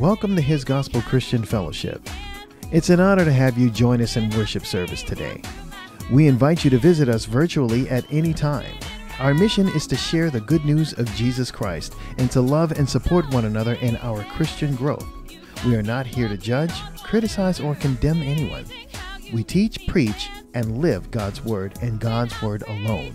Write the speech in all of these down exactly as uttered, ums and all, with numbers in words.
Welcome to His Gospel Christian Fellowship. It's an honor to have you join us in worship service today. We invite you to visit us virtually at any time. Our mission is to share the good news of Jesus Christ and to love and support one another in our Christian growth. We are not here to judge, criticize, or condemn anyone. We teach, preach, and live God's Word and God's Word alone.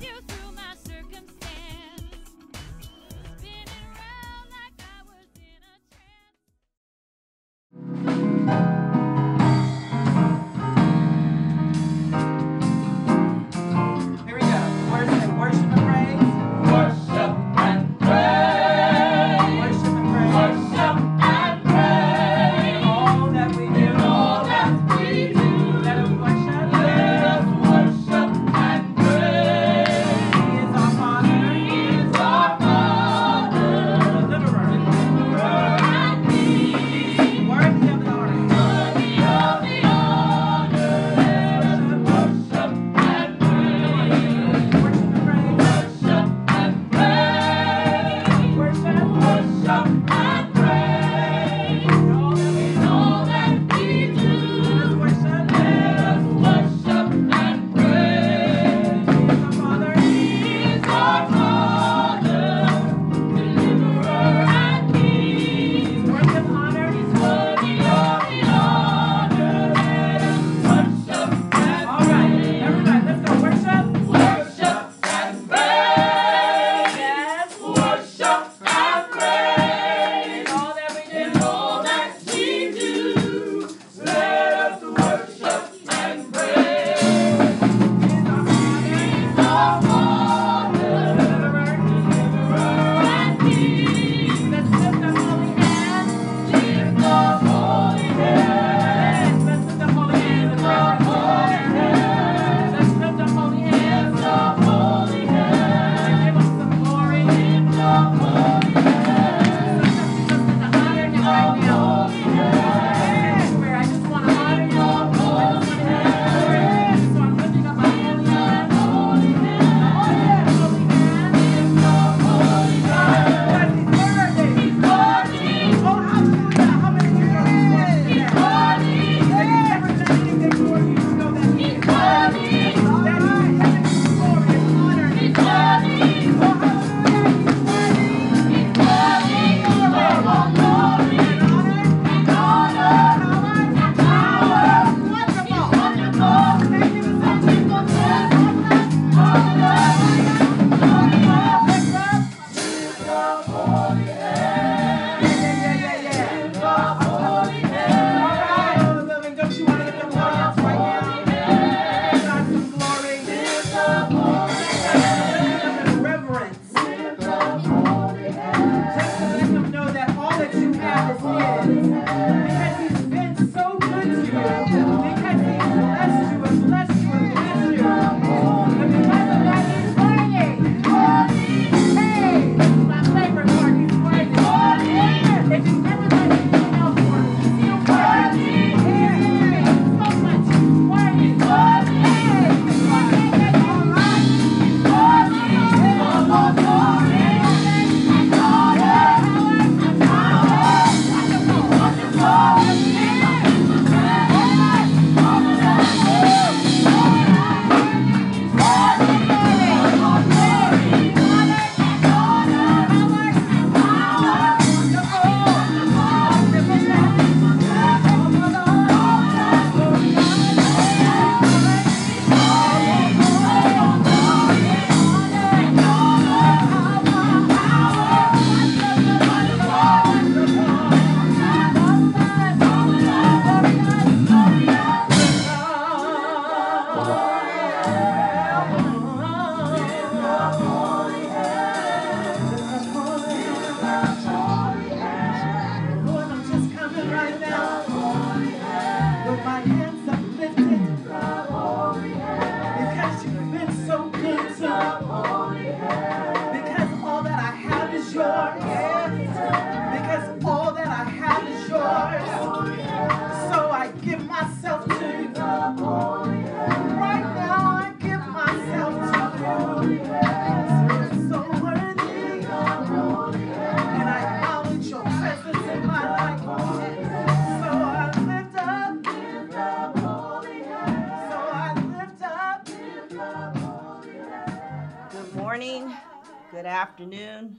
afternoon,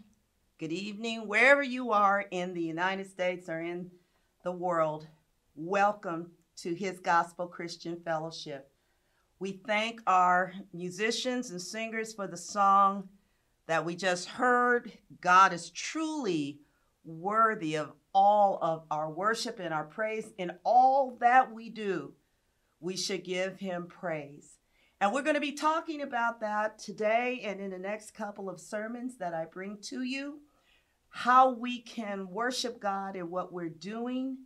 good evening, wherever you are in the United States or in the world. Welcome to His Gospel Christian Fellowship. We thank our musicians and singers for the song that we just heard. God is truly worthy of all of our worship and our praise. In all that we do, we should give Him praise. And we're going to be talking about that today and in the next couple of sermons that I bring to you, how we can worship God and what we're doing.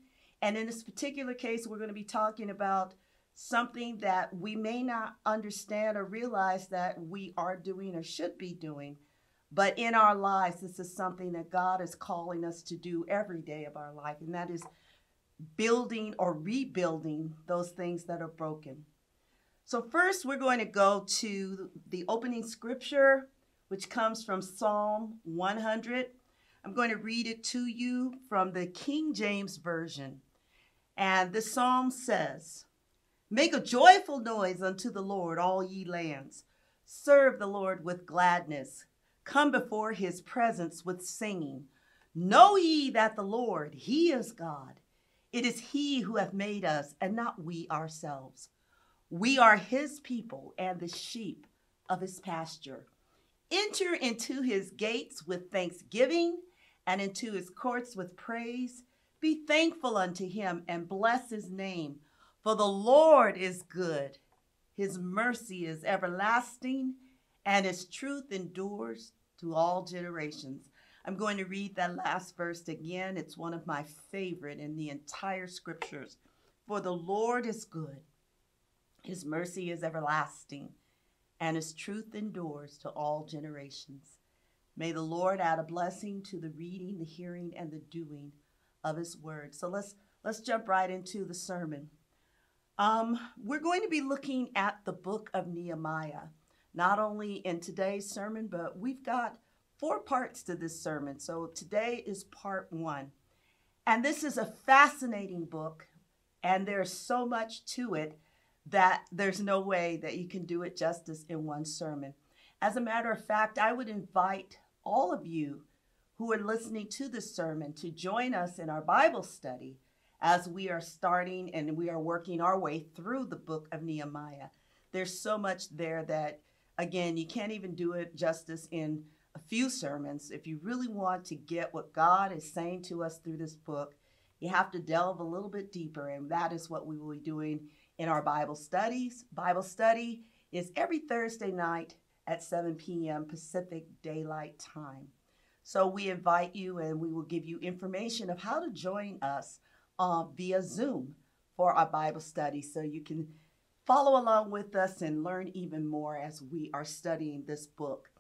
And in this particular case, we're going to be talking about something that we may not understand or realize that we are doing or should be doing. But in our lives, this is something that God is calling us to do every day of our life, and that is building or rebuilding those things that are broken. So first, we're going to go to the opening scripture, which comes from Psalm one hundred. I'm going to read it to you from the King James Version. And the psalm says, "Make a joyful noise unto the Lord, all ye lands. Serve the Lord with gladness. Come before His presence with singing. Know ye that the Lord, He is God. It is He who hath made us, and not we ourselves. We are His people and the sheep of His pasture. Enter into His gates with thanksgiving and into His courts with praise. Be thankful unto Him and bless His name. For the Lord is good. His mercy is everlasting and His truth endures to all generations." I'm going to read that last verse again. It's one of my favorite in the entire scriptures. "For the Lord is good. His mercy is everlasting, and His truth endures to all generations." May the Lord add a blessing to the reading, the hearing, and the doing of His word. So let's let's jump right into the sermon. Um, we're going to be looking at the book of Nehemiah, not only in today's sermon, but we've got four parts to this sermon. So today is part one. And this is a fascinating book, and there's so much to it that there's no way that you can do it justice in one sermon. As a matter of fact, I would invite all of you who are listening to this sermon to join us in our Bible study as we are starting and we are working our way through the book of Nehemiah. There's so much there that, again, you can't even do it justice in a few sermons. If you really want to get what God is saying to us through this book, you have to delve a little bit deeper, and that is what we will be doing in our Bible studies. Bible study is every Thursday night at seven p m Pacific Daylight Time. So we invite you, and we will give you information of how to join us uh, via Zoom for our Bible study, so you can follow along with us and learn even more as we are studying this book.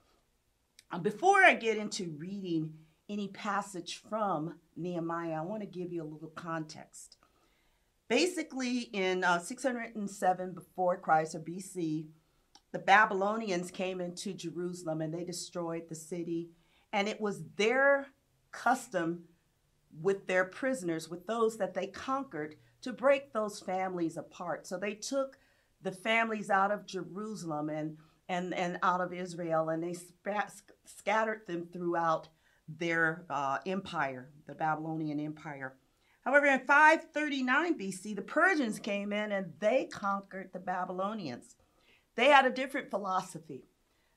Before I get into reading any passage from Nehemiah, I want to give you a little context. Basically, in uh, six hundred seven before Christ, or B C, the Babylonians came into Jerusalem and they destroyed the city. And it was their custom with their prisoners, with those that they conquered, to break those families apart. So they took the families out of Jerusalem and, and, and out of Israel, and they sp- scattered them throughout their uh, empire, the Babylonian Empire. However, in five thirty-nine B C, the Persians came in and they conquered the Babylonians. They had a different philosophy.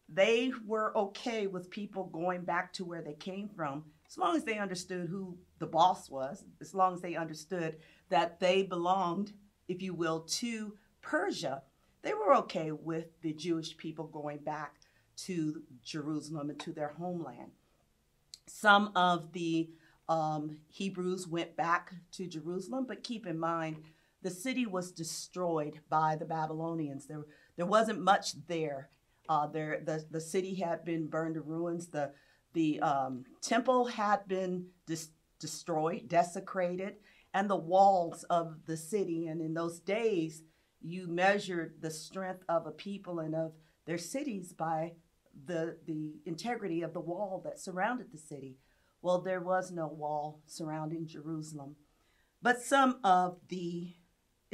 They were okay with people going back to where they came from, as long as they understood who the boss was, as long as they understood that they belonged, if you will, to Persia. They were okay with the Jewish people going back to Jerusalem and to their homeland. Some of the Um, Hebrews went back to Jerusalem, but keep in mind, the city was destroyed by the Babylonians. There, there wasn't much there. Uh, there the, the city had been burned to ruins. The, the um, temple had been dis- destroyed, desecrated, and the walls of the city. And in those days, you measured the strength of a people and of their cities by the, the integrity of the wall that surrounded the city. Well, there was no wall surrounding Jerusalem, but some of the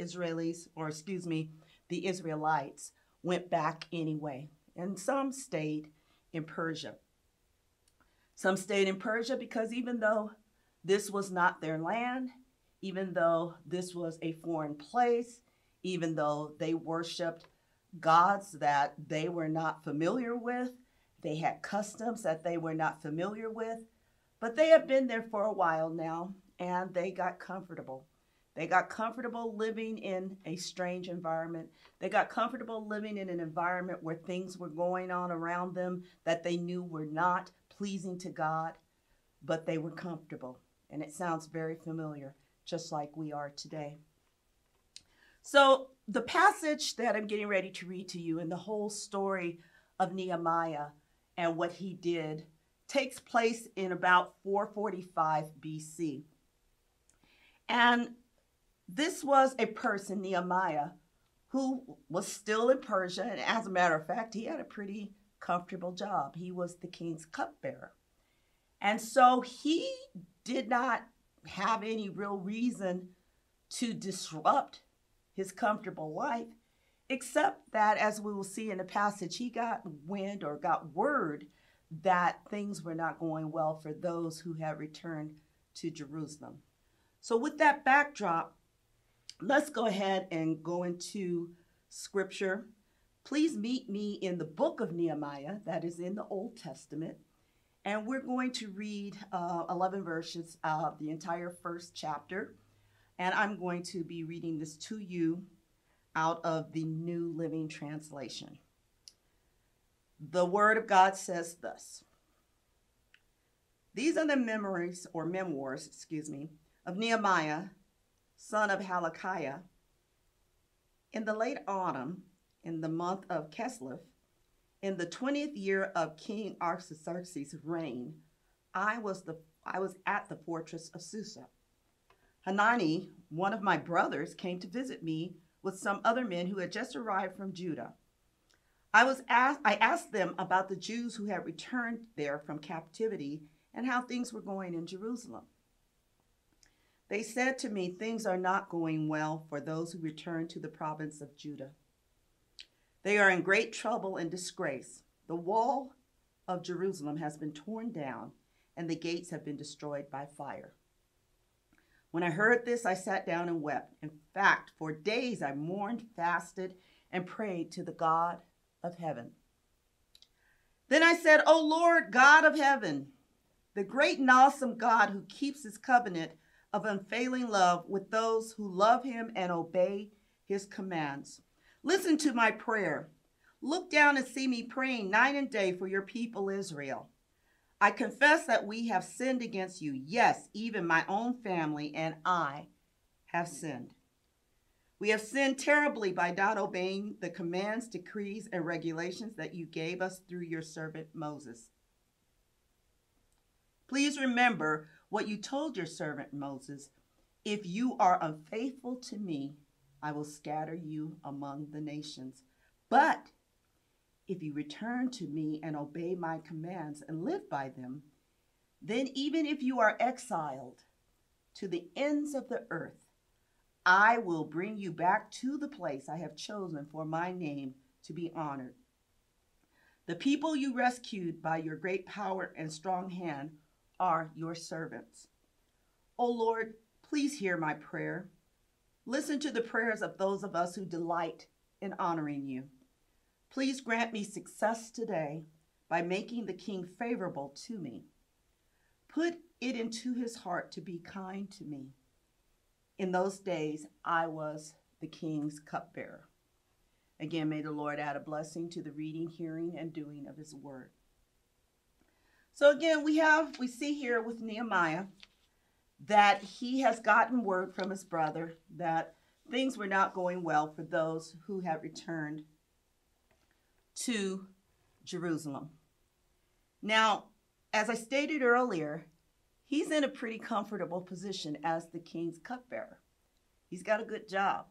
Israelis, or excuse me, the Israelites went back anyway, and some stayed in Persia. Some stayed in Persia because even though this was not their land, even though this was a foreign place, even though they worshiped gods that they were not familiar with, they had customs that they were not familiar with, but they had been there for a while now, and they got comfortable. They got comfortable living in a strange environment. They got comfortable living in an environment where things were going on around them that they knew were not pleasing to God, but they were comfortable. And it sounds very familiar, just like we are today. So the passage that I'm getting ready to read to you and the whole story of Nehemiah and what he did takes place in about four forty-five B C. And this was a person, Nehemiah, who was still in Persia. And as a matter of fact, he had a pretty comfortable job. He was the king's cupbearer. And so he did not have any real reason to disrupt his comfortable life, except that, as we will see in the passage, he got wind or got word that things were not going well for those who had returned to Jerusalem. So with that backdrop, let's go ahead and go into scripture. Please meet me in the book of Nehemiah, that is in the Old Testament. And we're going to read uh, eleven verses of the entire first chapter. And I'm going to be reading this to you out of the New Living Translation. The Word of God says thus: "These are the memories, or memoirs, excuse me, of Nehemiah, son of Hacaliah. In the late autumn, in the month of Keslev, in the twentieth year of King Artaxerxes' reign, I was the I was at the fortress of Susa. Hanani, one of my brothers, came to visit me with some other men who had just arrived from Judah. I was asked, I asked them about the Jews who had returned there from captivity and how things were going in Jerusalem. They said to me, things are not going well for those who return to the province of Judah. They are in great trouble and disgrace. The wall of Jerusalem has been torn down, and the gates have been destroyed by fire. When I heard this, I sat down and wept. In fact, for days I mourned, fasted, and prayed to the God of heaven. Then I said, O Lord, God of heaven, the great and awesome God who keeps his covenant of unfailing love with those who love him and obey his commands. Listen to my prayer. Look down and see me praying night and day for your people Israel. I confess that we have sinned against you. Yes, even my own family and I have sinned. We have sinned terribly by not obeying the commands, decrees, and regulations that you gave us through your servant Moses. Please remember what you told your servant Moses. If you are unfaithful to me, I will scatter you among the nations. But if you return to me and obey my commands and live by them, then even if you are exiled to the ends of the earth, I will bring you back to the place I have chosen for my name to be honored. The people you rescued by your great power and strong hand are your servants. O Lord, please hear my prayer. Listen to the prayers of those of us who delight in honoring you. Please grant me success today by making the king favorable to me. Put it into his heart to be kind to me. In those days, I was the king's cupbearer." Again, may the Lord add a blessing to the reading, hearing, and doing of his word. So again, we have, we see here with Nehemiah that he has gotten word from his brother that things were not going well for those who had returned to Jerusalem. Now, as I stated earlier, he's in a pretty comfortable position as the king's cupbearer. He's got a good job.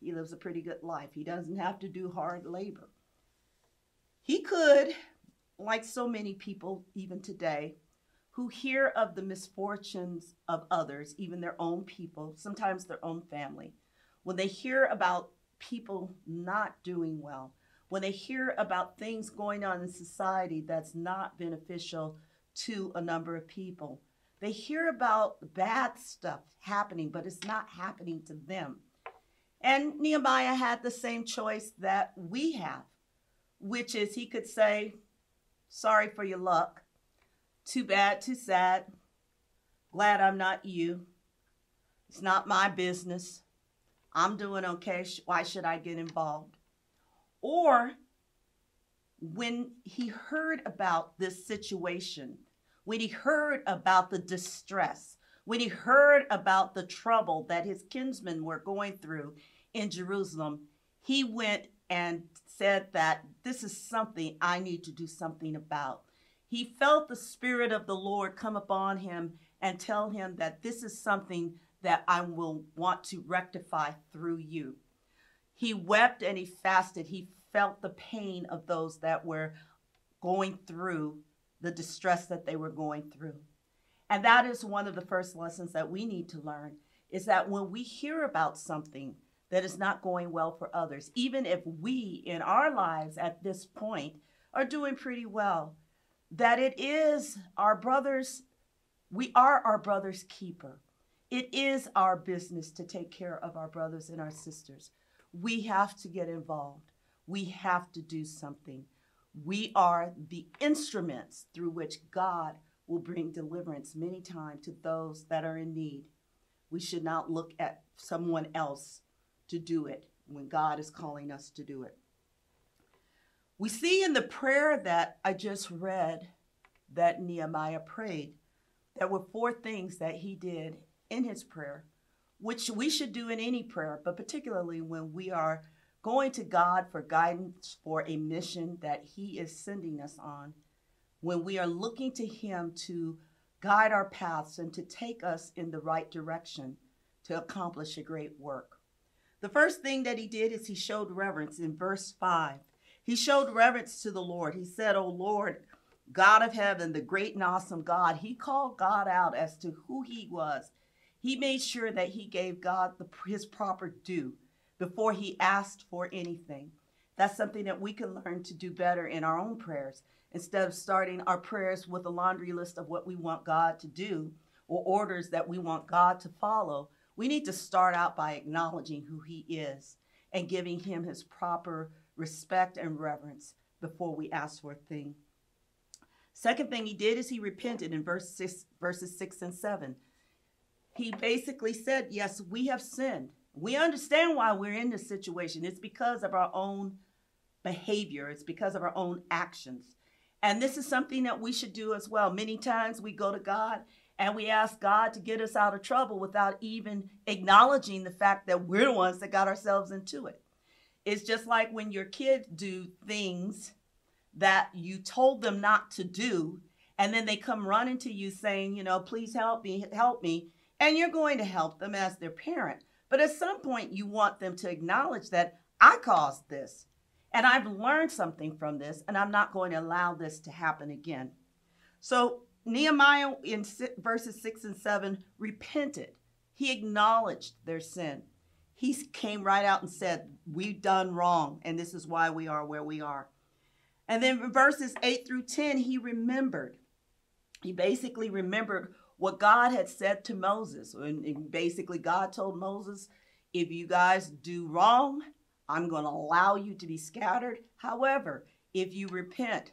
He lives a pretty good life. He doesn't have to do hard labor. He could, like so many people even today, who hear of the misfortunes of others, even their own people, sometimes their own family, when they hear about people not doing well, when they hear about things going on in society that's not beneficial to a number of people. They hear about bad stuff happening, but it's not happening to them. And Nehemiah had the same choice that we have, which is he could say, sorry for your luck, too bad, too sad, glad I'm not you, it's not my business, I'm doing okay, why should I get involved? Or when he heard about this situation, when he heard about the distress, when he heard about the trouble that his kinsmen were going through in Jerusalem, he went and said that this is something I need to do something about. He felt the Spirit of the Lord come upon him and tell him that this is something that I will want to rectify through you. He wept and he fasted. He felt the pain of those that were going through the distress that they were going through. And that is one of the first lessons that we need to learn, is that when we hear about something that is not going well for others, even if we in our lives at this point are doing pretty well, that it is our brother's, we are our brother's keeper. It is our business to take care of our brothers and our sisters. We have to get involved. We have to do something. We are the instruments through which God will bring deliverance many times to those that are in need. We should not look at someone else to do it when God is calling us to do it. We see in the prayer that I just read that Nehemiah prayed, there were four things that he did in his prayer, which we should do in any prayer, but particularly when we are going to God for guidance for a mission that he is sending us on, when we are looking to him to guide our paths and to take us in the right direction to accomplish a great work. The first thing that he did is he showed reverence in verse five. He showed reverence to the Lord. He said, O Lord, God of heaven, the great and awesome God. He called God out as to who he was. He made sure that he gave God the, his proper due before he asked for anything. That's something that we can learn to do better in our own prayers. Instead of starting our prayers with a laundry list of what we want God to do or orders that we want God to follow, we need to start out by acknowledging who he is and giving him his proper respect and reverence before we ask for a thing. Second thing he did is he repented in verse six, verses six and seven. He basically said, yes, we have sinned. We understand why we're in this situation. It's because of our own behavior. It's because of our own actions. And this is something that we should do as well. Many times we go to God and we ask God to get us out of trouble without even acknowledging the fact that we're the ones that got ourselves into it. It's just like when your kids do things that you told them not to do, and then they come running to you saying, you know, please help me, help me. And you're going to help them as their parent. But at some point, you want them to acknowledge that I caused this, and I've learned something from this, and I'm not going to allow this to happen again. So Nehemiah, in verses six and seven, repented. He acknowledged their sin. He came right out and said, we've done wrong, and this is why we are where we are. And then in verses eight through ten, he remembered. He basically remembered what God had said to Moses. And basically God told Moses, if you guys do wrong, I'm going to allow you to be scattered. However, if you repent,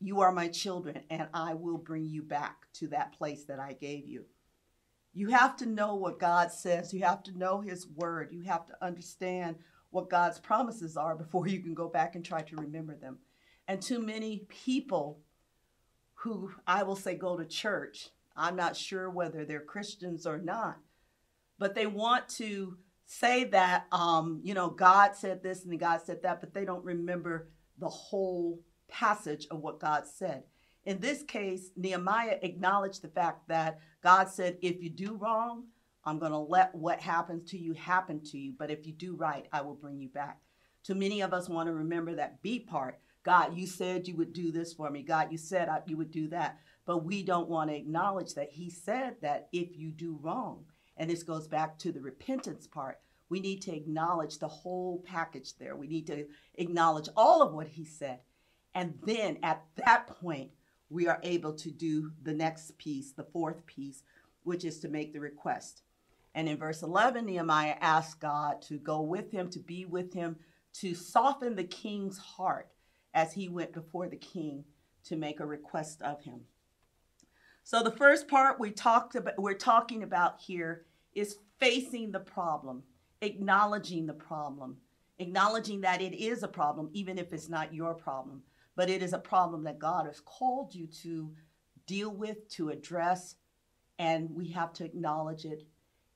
you are my children and I will bring you back to that place that I gave you. You have to know what God says. You have to know his word. You have to understand what God's promises are before you can go back and try to remember them. And too many people who I will say go to church, I'm not sure whether they're Christians or not, but they want to say that, um, you know, God said this and God said that, but they don't remember the whole passage of what God said. In this case, Nehemiah acknowledged the fact that God said, if you do wrong, I'm going to let what happens to you happen to you. But if you do right, I will bring you back. Too many of us want to remember that B part. God, you said you would do this for me. God, you said I, you would do that. But we don't want to acknowledge that he said that if you do wrong, and this goes back to the repentance part, we need to acknowledge the whole package there. We need to acknowledge all of what he said. And then at that point, we are able to do the next piece, the fourth piece, which is to make the request. And in verse eleven, Nehemiah asked God to go with him, to be with him, to soften the king's heart as he went before the king to make a request of him. So the first part we talked about, we're talking about here is facing the problem, acknowledging the problem, acknowledging that it is a problem, even if it's not your problem, but it is a problem that God has called you to deal with, to address, and we have to acknowledge it,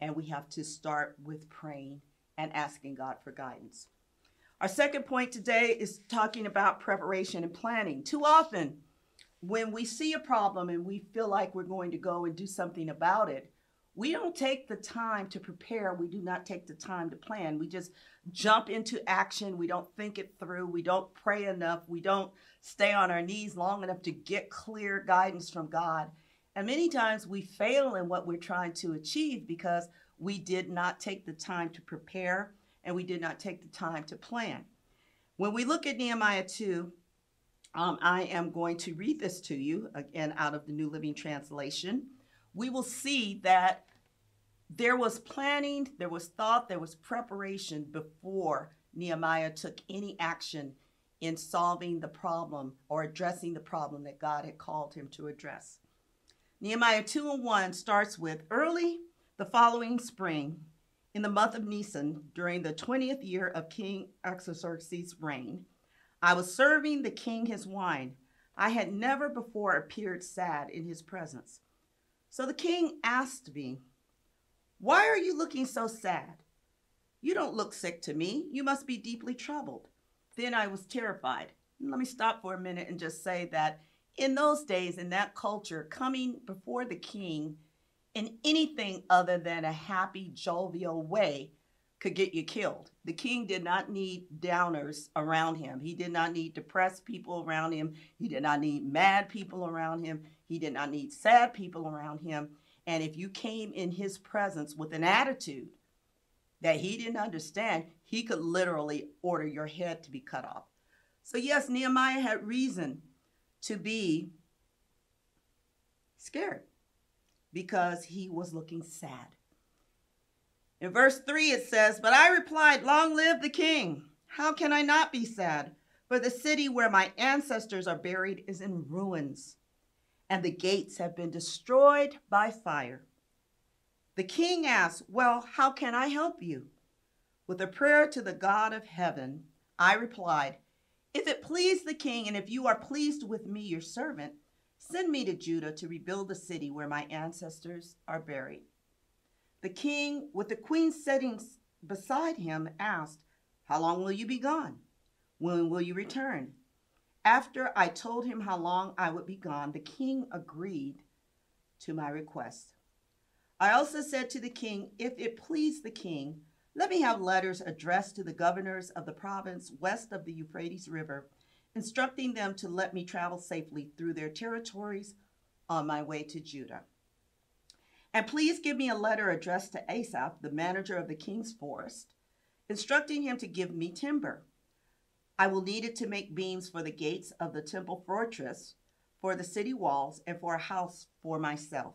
and we have to start with praying and asking God for guidance. Our second point today is talking about preparation and planning. Too often, when we see a problem and we feel like we're going to go and do something about it, we don't take the time to prepare. We do not take the time to plan. We just jump into action. We don't think it through. We don't pray enough. We don't stay on our knees long enough to get clear guidance from God. And many times we fail in what we're trying to achieve because we did not take the time to prepare and we did not take the time to plan. When we look at Nehemiah two, um, I am going to read this to you, again, out of the New Living Translation. We will see that there was planning, there was thought, there was preparation before Nehemiah took any action in solving the problem or addressing the problem that God had called him to address. Nehemiah two and one starts with, early the following spring, in the month of Nisan, during the twentieth year of King Artaxerxes' reign, I was serving the king his wine. I had never before appeared sad in his presence. So the king asked me, why are you looking so sad? You don't look sick to me. You must be deeply troubled. Then I was terrified. Let me stop for a minute and just say that in those days, in that culture, coming before the king in anything other than a happy, jovial way could get you killed. The king did not need downers around him. He did not need depressed people around him. He did not need mad people around him. He did not need sad people around him. And if you came in his presence with an attitude that he didn't understand, he could literally order your head to be cut off. So yes, Nehemiah had reason to be scared because he was looking sad. In verse three, it says, but I replied, long live the king. How can I not be sad? For the city where my ancestors are buried is in ruins, and the gates have been destroyed by fire. The king asked, well, how can I help you? With a prayer to the God of heaven, I replied, if it please the king, and if you are pleased with me, your servant, send me to Judah to rebuild the city where my ancestors are buried. The king, with the queen sitting beside him, asked, how long will you be gone? When will you return? After I told him how long I would be gone, the king agreed to my request. I also said to the king, if it please the king, let me have letters addressed to the governors of the province west of the Euphrates River, instructing them to let me travel safely through their territories on my way to Judah. And please give me a letter addressed to Asaph, the manager of the king's forest, instructing him to give me timber. I will need it to make beams for the gates of the temple fortress, for the city walls, and for a house for myself.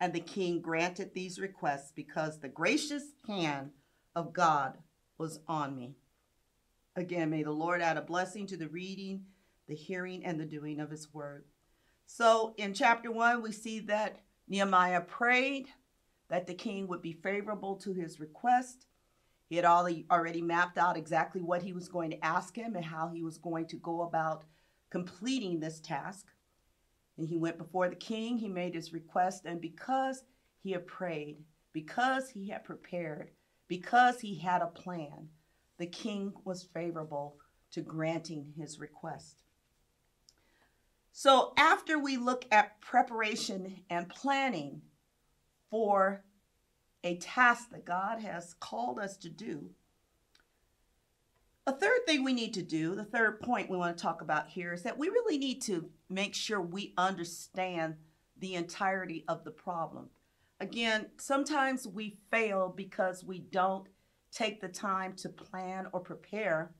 And the king granted these requests because the gracious hand of God was on me. Again, may the Lord add a blessing to the reading, the hearing, and the doing of his word. So in chapter one, we see that Nehemiah prayed that the king would be favorable to his request. He had already mapped out exactly what he was going to ask him and how he was going to go about completing this task. And he went before the king, he made his request, and because he had prayed, because he had prepared, because he had a plan, the king was favorable to granting his request. So after we look at preparation and planning for a task that God has called us to do, a third thing we need to do, the third point we want to talk about here, is that we really need to make sure we understand the entirety of the problem. Again, sometimes we fail because we don't take the time to plan or prepare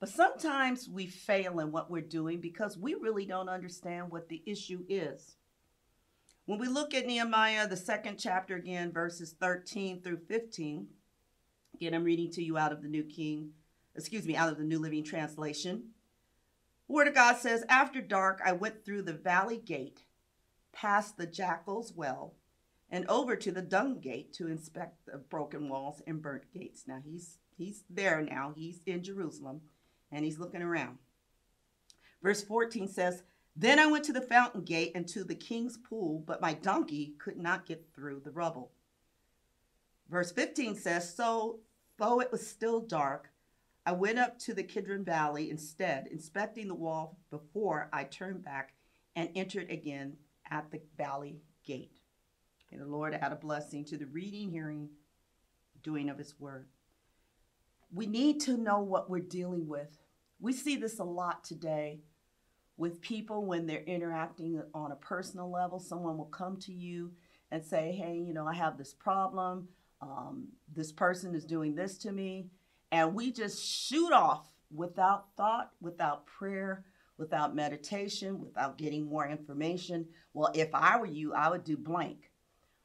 But sometimes we fail in what we're doing because we really don't understand what the issue is. When we look at Nehemiah, the second chapter again, verses thirteen through fifteen, again, I'm reading to you out of the New King, excuse me, out of the New Living Translation. The Word of God says, "After dark, I went through the valley gate, past the jackal's well, and over to the dung gate to inspect the broken walls and burnt gates." Now, he's, he's there now. He's in Jerusalem, and he's looking around. Verse fourteen says, "Then I went to the fountain gate and to the king's pool, but my donkey could not get through the rubble." Verse fifteen says, "So, though it was still dark, I went up to the Kidron Valley instead, inspecting the wall before I turned back and entered again at the valley gate." And the Lord add a blessing to the reading, hearing, doing of his word. We need to know what we're dealing with. We see this a lot today with people when they're interacting on a personal level. Someone will come to you and say, "Hey, you know, I have this problem. Um, this person is doing this to me." And we just shoot off without thought, without prayer, without meditation, without getting more information. "Well, if I were you, I would do blank."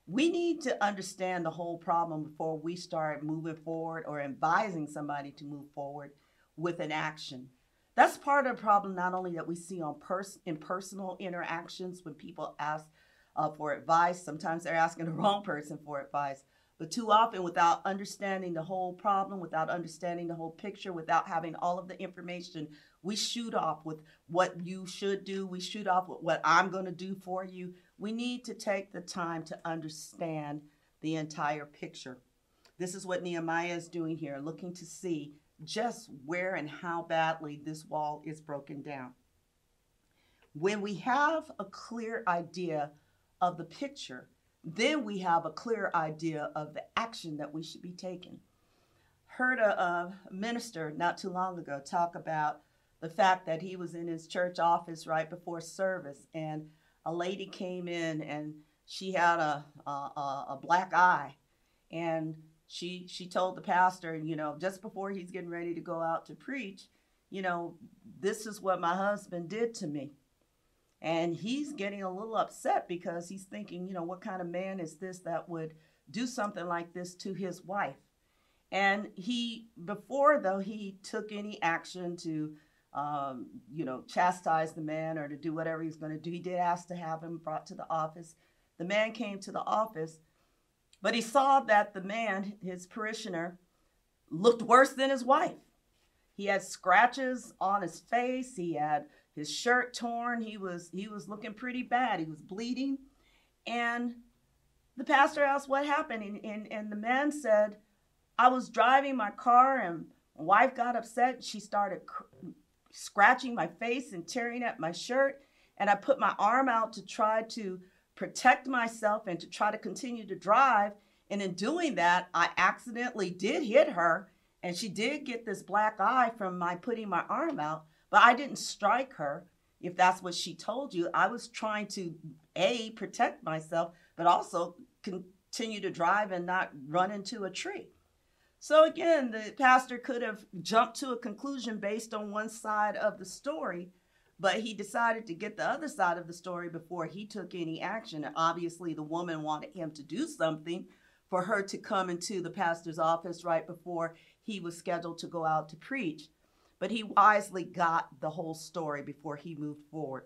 We need to understand the whole problem before we start moving forward or advising somebody to move forward with an action. That's part of the problem, not only that we see on pers- in personal interactions when people ask uh, for advice. Sometimes they're asking the wrong person for advice. But too often, without understanding the whole problem, without understanding the whole picture, without having all of the information, we shoot off with what you should do. We shoot off with what I'm going to do for you. We need to take the time to understand the entire picture. This is what Nehemiah is doing here, looking to see just where and how badly this wall is broken down. When we have a clear idea of the picture, then we have a clear idea of the action that we should be taking. Heard a, a minister not too long ago talk about the fact that he was in his church office right before service, and a lady came in and she had a a, a black eye, and she she told the pastor, you know, just before he's getting ready to go out to preach, you know, "This is what my husband did to me." And he's getting a little upset because he's thinking, you know, what kind of man is this that would do something like this to his wife? And he, before though he took any action to, um, you know, chastise the man or to do whatever he's going to do, he did ask to have him brought to the office. The man came to the office, but he saw that the man, his parishioner, looked worse than his wife. He had scratches on his face. He had his shirt torn. He was he was looking pretty bad. He was bleeding. And the pastor asked what happened. And, and, and the man said, "I was driving my car and my wife got upset. She started cr- scratching my face and tearing at my shirt. And I put my arm out to try to protect myself and to try to continue to drive. And in doing that, I accidentally did hit her. And she did get this black eye from my putting my arm out. But I didn't strike her, if that's what she told you. I was trying to, A, protect myself, but also continue to drive and not run into a tree." So again, the pastor could have jumped to a conclusion based on one side of the story, but he decided to get the other side of the story before he took any action. And obviously, the woman wanted him to do something for her to come into the pastor's office right before he was scheduled to go out to preach. But he wisely got the whole story before he moved forward.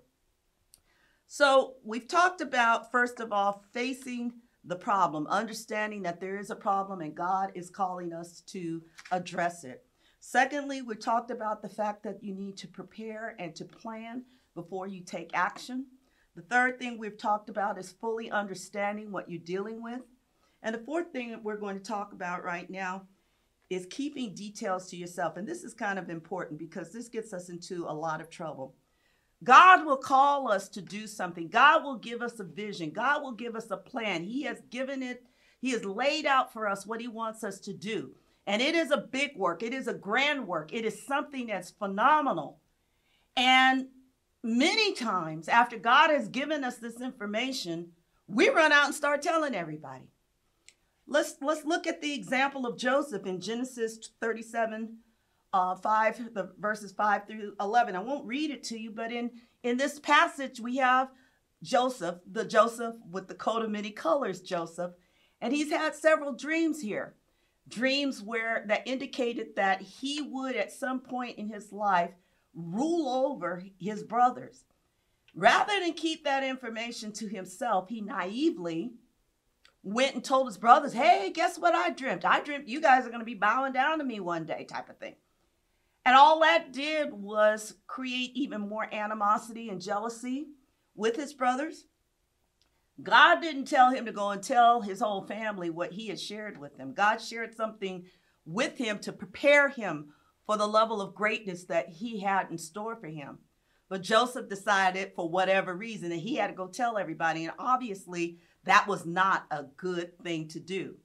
So we've talked about, first of all, facing the problem, understanding that there is a problem and God is calling us to address it. Secondly, we talked about the fact that you need to prepare and to plan before you take action. The third thing we've talked about is fully understanding what you're dealing with. And the fourth thing that we're going to talk about right now is keeping details to yourself. And this is kind of important because this gets us into a lot of trouble. God will call us to do something. God will give us a vision. God will give us a plan. He has given it, he has laid out for us what he wants us to do. And it is a big work. It is a grand work. It is something that's phenomenal. And many times after God has given us this information, we run out and start telling everybody. Let's, let's look at the example of Joseph in Genesis thirty-seven, uh, five, the verses five through eleven. I won't read it to you, but in, in this passage, we have Joseph, the Joseph with the coat of many colors, Joseph, and he's had several dreams here. Dreams where that indicated that he would at some point in his life rule over his brothers. Rather than keep that information to himself, he naively went and told his brothers, hey, guess what I dreamt? I dreamt you guys are going to be bowing down to me one day, type of thing. And all that did was create even more animosity and jealousy with his brothers. God didn't tell him to go and tell his whole family what he had shared with them. God shared something with him to prepare him for the level of greatness that he had in store for him. But Joseph decided, for whatever reason, that he had to go tell everybody. And obviously, that was not a good thing to do.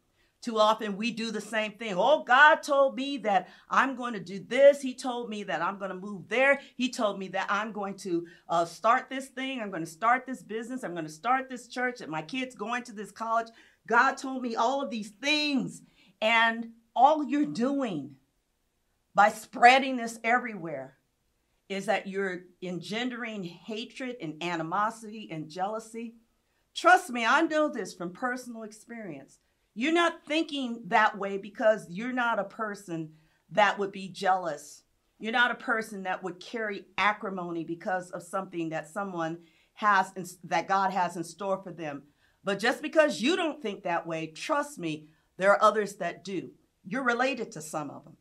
Too often, we do the same thing. Oh, God told me that I'm going to do this. He told me that I'm going to move there. He told me that I'm going to uh, start this thing. I'm going to start this business. I'm going to start this church. And my kid's going to this college. God told me all of these things. And all you're doing by spreading this everywhere is that you're engendering hatred and animosity and jealousy. Trust me, I know this from personal experience. You're not thinking that way because you're not a person that would be jealous. You're not a person that would carry acrimony because of something that someone has, in, that God has in store for them. But just because you don't think that way, trust me, there are others that do. You're related to some of them.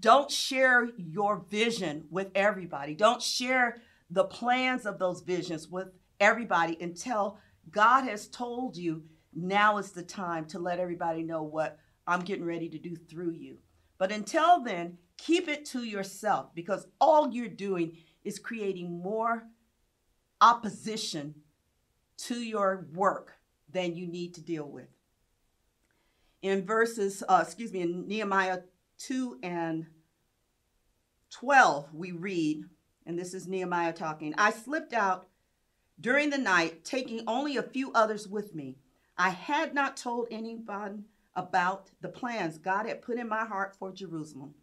Don't share your vision with everybody. Don't share the plans of those visions with everybody until God has told you now is the time to let everybody know what I'm getting ready to do through you. But until then, keep it to yourself, because all you're doing is creating more opposition to your work than you need to deal with. In verses, uh, excuse me, in Nehemiah two and twelve, we read, and this is Nehemiah talking, I slipped out during the night, taking only a few others with me. I had not told anyone about the plans God had put in my heart for Jerusalem.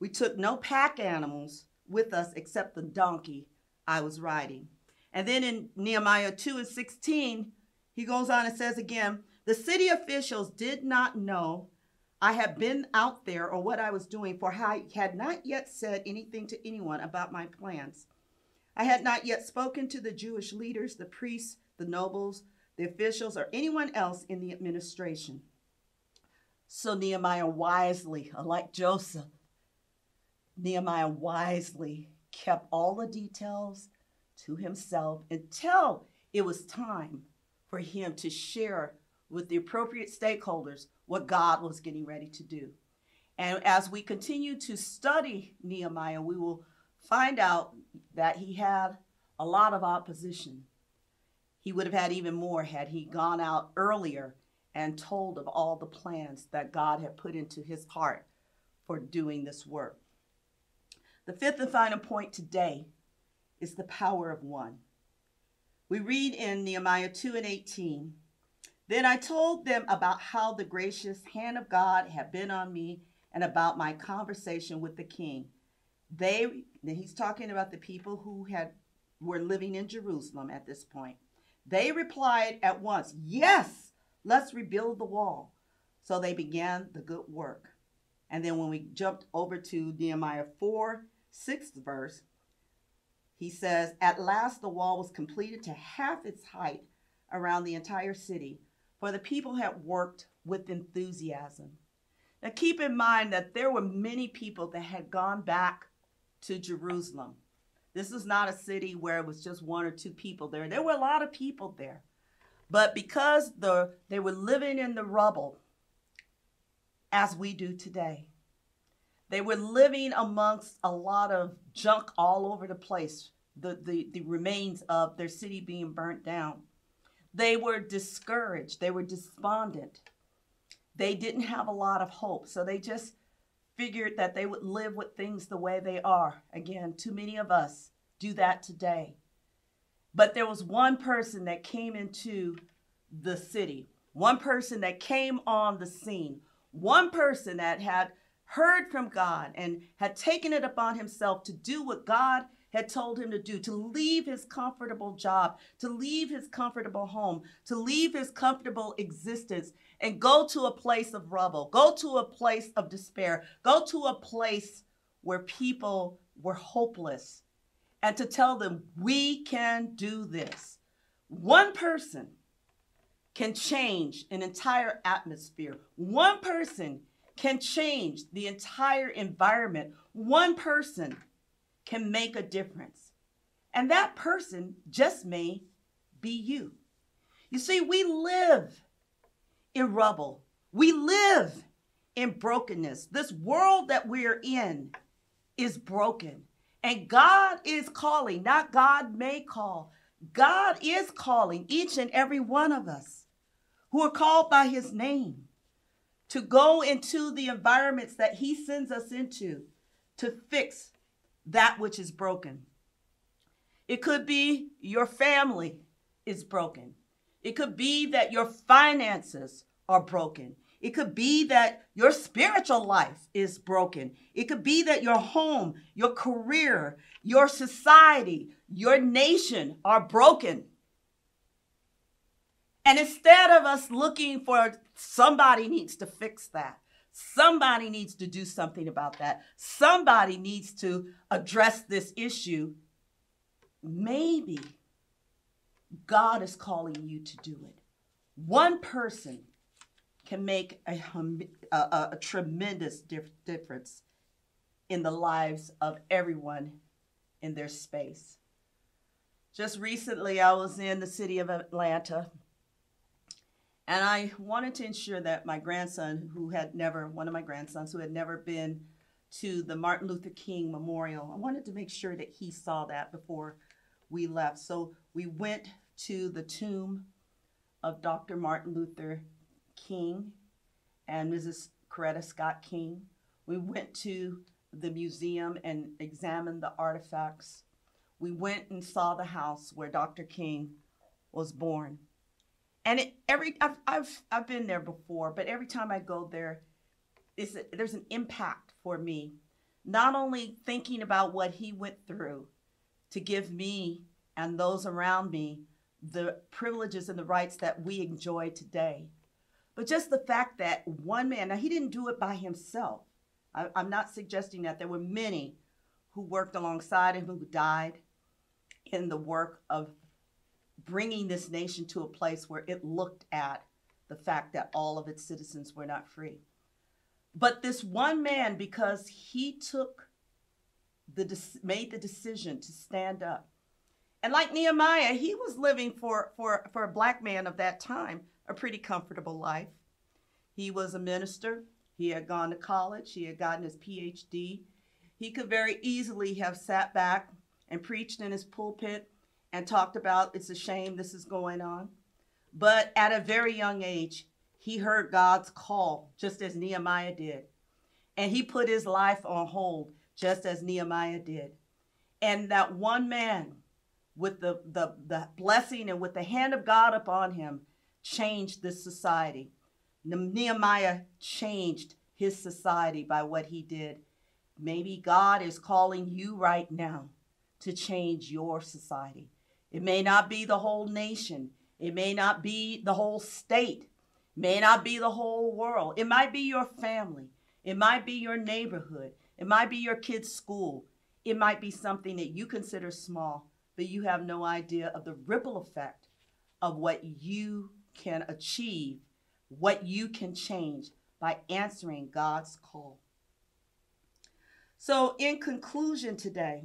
We took no pack animals with us except the donkey I was riding. And then in Nehemiah two and sixteen, he goes on and says again, the city officials did not know I had been out there or what I was doing, for I had not yet said anything to anyone about my plans. I had not yet spoken to the Jewish leaders, the priests, the nobles, the officials, or anyone else in the administration. So Nehemiah wisely, like Joseph, Nehemiah wisely kept all the details to himself until it was time for him to share with the appropriate stakeholders what God was getting ready to do. And as we continue to study Nehemiah, we will find out that he had a lot of opposition. He would have had even more had he gone out earlier and told of all the plans that God had put into his heart for doing this work. The fifth and final point today is the power of one. We read in Nehemiah two and eighteen, then I told them about how the gracious hand of God had been on me and about my conversation with the king. They, he's talking about the people who had were living in Jerusalem at this point. They replied at once, yes, let's rebuild the wall. So they began the good work. And then when we jumped over to Nehemiah four, sixth verse, he says, at last the wall was completed to half its height around the entire city, for the people had worked with enthusiasm. Now keep in mind that there were many people that had gone back to Jerusalem. This was not a city where it was just one or two people there. There were a lot of people there. But because the, they were living in the rubble, as we do today, they were living amongst a lot of junk all over the place, the, the, the remains of their city being burnt down. They were discouraged. They were despondent. They didn't have a lot of hope. So they just figured that they would live with things the way they are. Again, too many of us do that today. But there was one person that came into the city, one person that came on the scene, one person that had heard from God and had taken it upon himself to do what God had told him to do, to leave his comfortable job, to leave his comfortable home, to leave his comfortable existence and go to a place of rubble, go to a place of despair, go to a place where people were hopeless, and to tell them, we can do this. One person can change an entire atmosphere. One person can change the entire environment. One person can make a difference. And that person just may be you. You see, we live in rubble. We live in brokenness. This world that we're in is broken. And God is calling, not God may call. God is calling each and every one of us who are called by his name to go into the environments that he sends us into to fix that which is broken. It could be your family is broken. It could be that your finances are broken. It could be that your spiritual life is broken. It could be that your home, your career, your society, your nation are broken. And instead of us looking for somebody needs to fix that, somebody needs to do something about that, somebody needs to address this issue, maybe God is calling you to do it. One person can make a, a, a tremendous diff difference in the lives of everyone in their space. Just recently, I was in the city of Atlanta, and I wanted to ensure that my grandson, who had never, one of my grandsons who had never been to the Martin Luther King Memorial, I wanted to make sure that he saw that before we left. So we went to the tomb of Doctor Martin Luther King and Missus Coretta Scott King. We went to the museum and examined the artifacts. We went and saw the house where Doctor King was born. And it, every I've, I've, I've been there before, but every time I go there, it's a, there's an impact for me. Not only thinking about what he went through to give me and those around me the privileges and the rights that we enjoy today, but just the fact that one man, now he didn't do it by himself. I, I'm not suggesting that. There were many who worked alongside him who died in the work of bringing this nation to a place where it looked at the fact that all of its citizens were not free. But this one man, because he took the made the decision to stand up. And like Nehemiah, he was living for, for, for a black man of that time, a pretty comfortable life. He was a minister. He had gone to college. He had gotten his P H D. He could very easily have sat back and preached in his pulpit and talked about it's a shame this is going on. But at a very young age, he heard God's call, just as Nehemiah did. And he put his life on hold, just as Nehemiah did. And that one man, with the, the, the blessing and with the hand of God upon him, changed this society. Nehemiah changed his society by what he did. Maybe God is calling you right now to change your society. It may not be the whole nation. It may not be the whole state. It may not be the whole world. It might be your family. It might be your neighborhood. It might be your kid's school. It might be something that you consider small, but you have no idea of the ripple effect of what you can achieve, what you can change by answering God's call. So in conclusion today,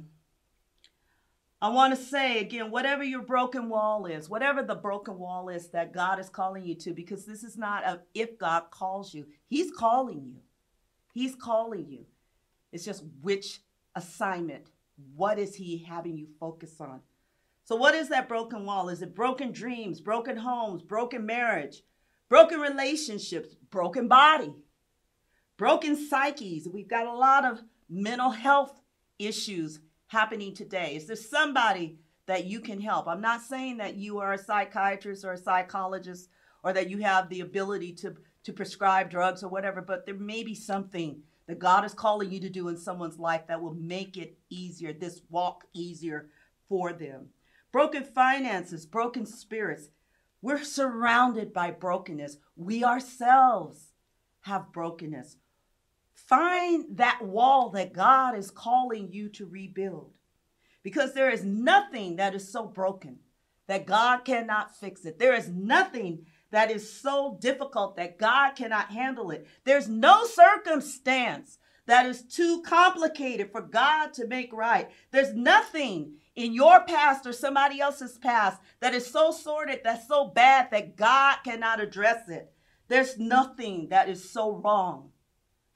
I want to say again, whatever your broken wall is, whatever the broken wall is that God is calling you to, because this is not a if God calls you, he's calling you. He's calling you. It's just which assignment, what is he having you focus on? So what is that broken wall? Is it broken dreams, broken homes, broken marriage, broken relationships, broken body, broken psyches? We've got a lot of mental health issues happening today. Is there somebody that you can help? I'm not saying that you are a psychiatrist or a psychologist or that you have the ability to, to prescribe drugs or whatever, but there may be something that God is calling you to do in someone's life that will make it easier, this walk easier for them. Broken finances, broken spirits. We're surrounded by brokenness. We ourselves have brokenness. Find that wall that God is calling you to rebuild, because there is nothing that is so broken that God cannot fix it. There is nothing that is so difficult that God cannot handle it. There's no circumstance that is too complicated for God to make right. There's nothing in your past or somebody else's past that is so sordid, that's so bad that God cannot address it. There's nothing that is so wrong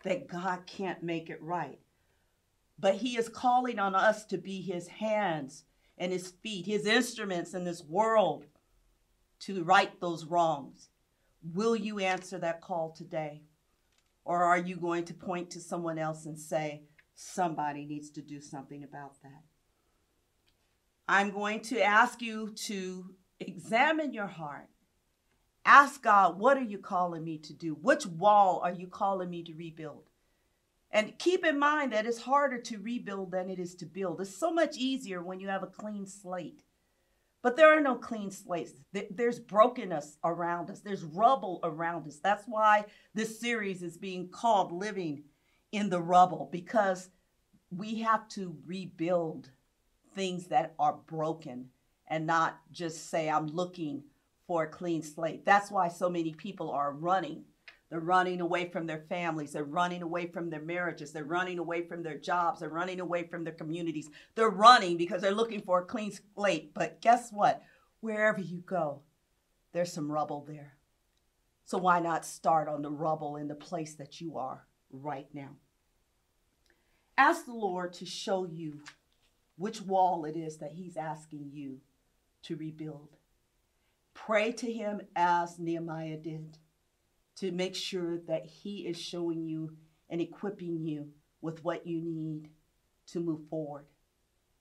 that God can't make it right. But he is calling on us to be his hands and his feet, his instruments in this world to right those wrongs. Will you answer that call today? Or are you going to point to someone else and say, somebody needs to do something about that? I'm going to ask you to examine your heart. Ask God, what are you calling me to do? Which wall are you calling me to rebuild? And keep in mind that it's harder to rebuild than it is to build. It's so much easier when you have a clean slate. But there are no clean slates. There's brokenness around us. There's rubble around us. That's why this series is being called Living in the Rubble, because we have to rebuild things that are broken and not just say, I'm looking for a clean slate. That's why so many people are running. They're running away from their families. They're running away from their marriages. They're running away from their jobs. They're running away from their communities. They're running because they're looking for a clean slate. But guess what? Wherever you go, there's some rubble there. So why not start on the rubble in the place that you are right now? Ask the Lord to show you which wall it is that he's asking you to rebuild. Pray to him as Nehemiah did, to make sure that he is showing you and equipping you with what you need to move forward,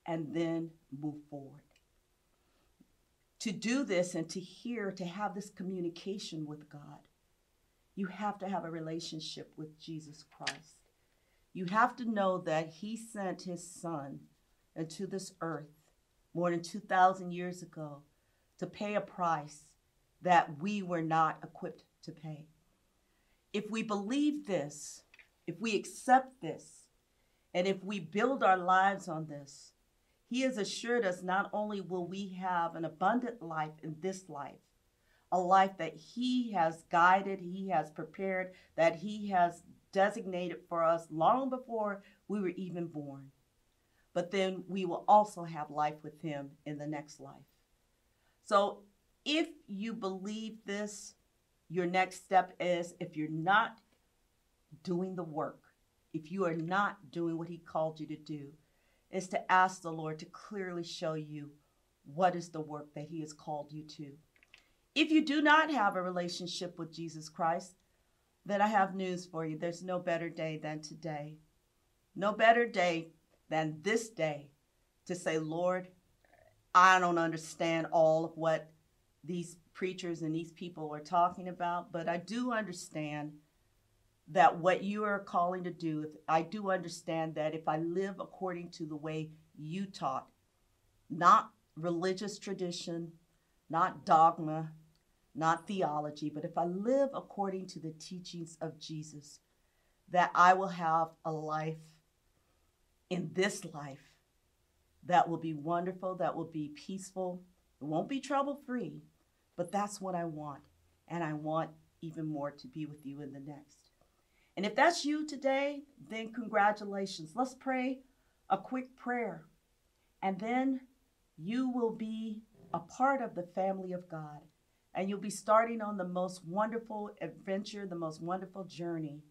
and then move forward. To do this and to hear, to have this communication with God, you have to have a relationship with Jesus Christ. You have to know that he sent his son into this earth more than two thousand years ago to pay a price that we were not equipped to pay. If we believe this, if we accept this, and if we build our lives on this, he has assured us not only will we have an abundant life in this life, a life that he has guided, he has prepared, that he has designated for us long before we were even born, but then we will also have life with him in the next life. So if you believe this, your next step is, if you're not doing the work, if you are not doing what he called you to do, is to ask the Lord to clearly show you what is the work that he has called you to. If you do not have a relationship with Jesus Christ, then I have news for you. There's no better day than today. No better day than this day to say, Lord, I don't understand all of what these preachers and these people are talking about, but I do understand that what you are calling to do, if, I do understand that if I live according to the way you taught, not religious tradition, not dogma, not theology, but if I live according to the teachings of Jesus, that I will have a life in this life that will be wonderful, that will be peaceful, it won't be trouble-free. But that's what I want, and I want even more to be with you in the next. And if that's you today, then congratulations. Let's pray a quick prayer, and then you will be a part of the family of God, and you'll be starting on the most wonderful adventure, the most wonderful journey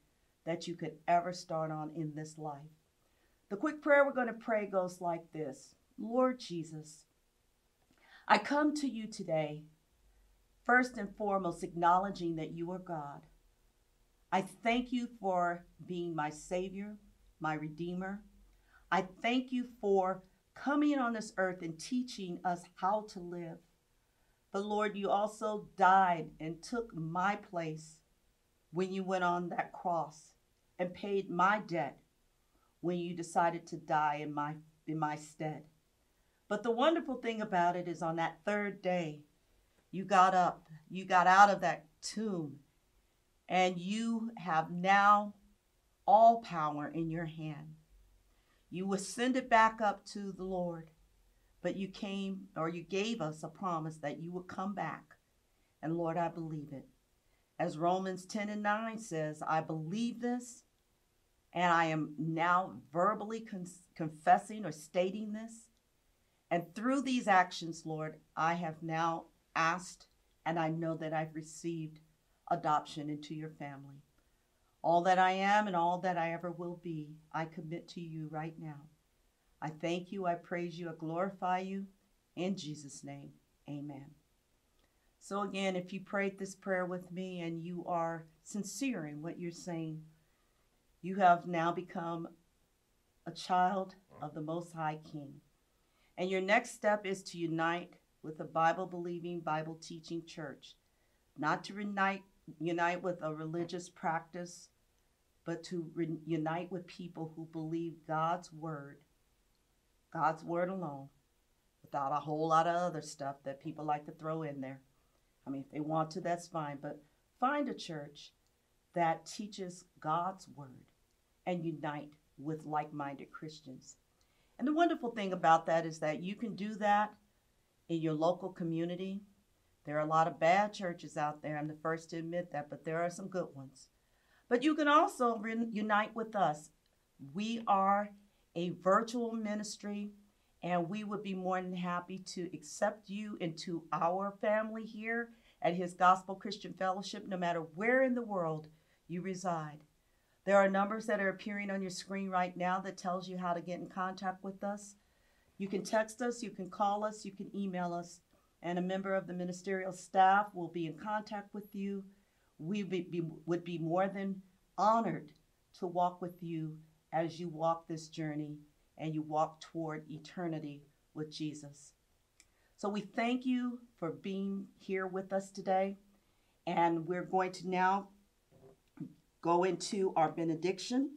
that you could ever start on in this life. The quick prayer we're going to pray goes like this. Lord Jesus, I come to you today, first and foremost, acknowledging that you are God. I thank you for being my Savior, my Redeemer. I thank you for coming on this earth and teaching us how to live. But Lord, you also died and took my place when you went on that cross and paid my debt when you decided to die in my, in my stead. But the wonderful thing about it is on that third day, you got up, you got out of that tomb, and you have now all power in your hand. You ascended back up to the Lord, but you came, or you gave us a promise that you would come back. And Lord, I believe it. As Romans ten and nine says, I believe this, and I am now verbally con- confessing or stating this. And through these actions, Lord, I have now asked, and I know that I've received adoption into your family. All that I am and all that I ever will be, I commit to you right now. I thank you, I praise you, I glorify you. In Jesus' name, amen. So again, if you prayed this prayer with me and you are sincere in what you're saying, you have now become a child of the Most High King. And your next step is to unite with a Bible-believing, Bible-teaching church, not to unite, unite with a religious practice, but to re- unite with people who believe God's word, God's word alone, without a whole lot of other stuff that people like to throw in there. I mean, if they want to, that's fine, but find a church that teaches God's word and unite with like-minded Christians. And the wonderful thing about that is that you can do that in your local community. There are a lot of bad churches out there. I'm the first to admit that, but there are some good ones. But you can also re- unite with us. We are a virtual ministry, and we would be more than happy to accept you into our family here at His Gospel Christian Fellowship, no matter where in the world you reside. There are numbers that are appearing on your screen right now that tells you how to get in contact with us. You can text us, you can call us, you can email us, and a member of the ministerial staff will be in contact with you. We would be more than honored to walk with you as you walk this journey and you walk toward eternity with Jesus. So we thank you for being here with us today. And we're going to now go into our benediction.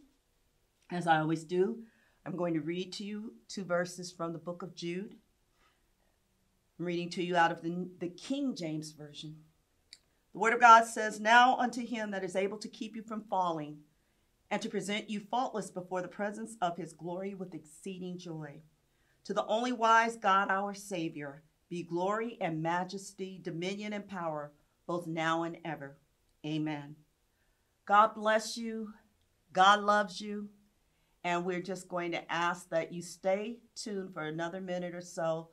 As I always do, I'm going to read to you two verses from the book of Jude. I'm reading to you out of the, the King James Version. The word of God says, now unto him that is able to keep you from falling, and to present you faultless before the presence of his glory with exceeding joy. To the only wise God, our Savior, be glory and majesty, dominion and power, both now and ever. Amen. God bless you. God loves you. And we're just going to ask that you stay tuned for another minute or so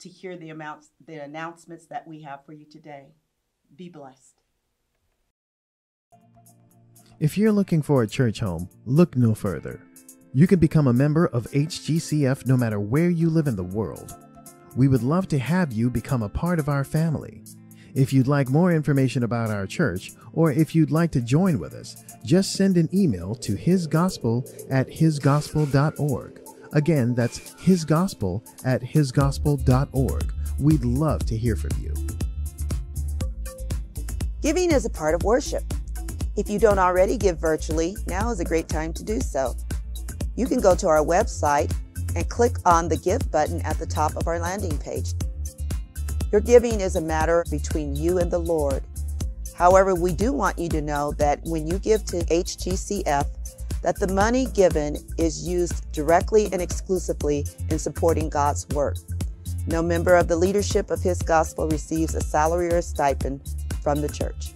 to hear the amounts, the announcements that we have for you today. Be blessed. If you're looking for a church home, look no further. You can become a member of H G C F no matter where you live in the world. We would love to have you become a part of our family. If you'd like more information about our church, or if you'd like to join with us, just send an email to his gospel at his gospel dot org. Again, that's his gospel at his gospel dot org. We'd love to hear from you. Giving is a part of worship. If you don't already give virtually, now is a great time to do so. You can go to our website and click on the Give button at the top of our landing page. Your giving is a matter between you and the Lord. However, we do want you to know that when you give to H G C F, that the money given is used directly and exclusively in supporting God's work. No member of the leadership of His Gospel receives a salary or a stipend from the church.